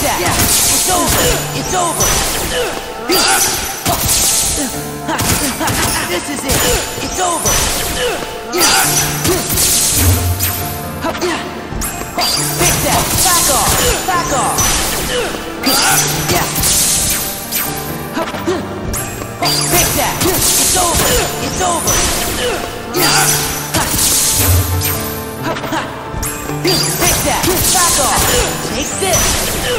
that. It's over. It's over. This is it. It's over. Take that. Back off. Back off. Take that. It's over. It's over. Take that. Back off. Take this.